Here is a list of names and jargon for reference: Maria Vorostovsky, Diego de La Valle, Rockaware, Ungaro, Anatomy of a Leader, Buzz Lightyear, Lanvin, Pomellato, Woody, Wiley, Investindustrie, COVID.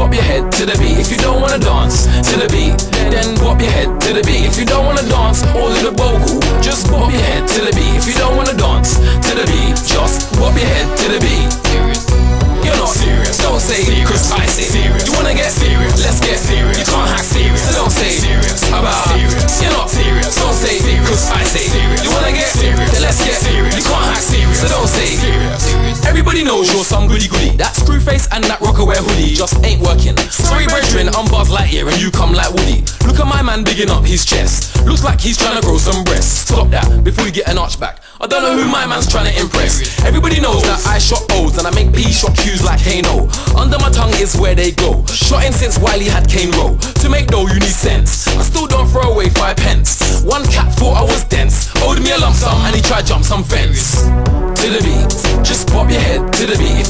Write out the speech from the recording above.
bop your head to the beat. If you don't wanna dance to the beat, then bop your head to the beat. If you don't wanna dance or do the vocal, just bop your head to the beat. If you don't wanna dance to the beat, just bop your head to the beat. You're not serious, don't say serious. Cause I say serious. You wanna get serious, let's get serious. You can't hack serious, so don't say serious about serious. You're not serious, don't say serious. Cause I say serious. You wanna get serious, then let's get serious. You can't hack serious, so don't say serious. Everybody knows you're some goody-goody. That screw face and that rockaware hoodie just ain't working. Sorry brethren, I'm Buzz Lightyear and you come like Woody. Look at my man bigging up his chest. Looks like he's trying to grow some breasts. Stop that before you get an arch back. I don't know who my man's trying to impress. Everybody knows that I shot O's and I make P shot Q's like Kane Row. Under my tongue is where they go. Shotting since Wiley had Kane Row. To make dough you need sense. I still don't throw away 5 pence. One cat thought I was dense, owed me a lump sum and he tried to jump some fence. To the beat, just pop your head to the beat.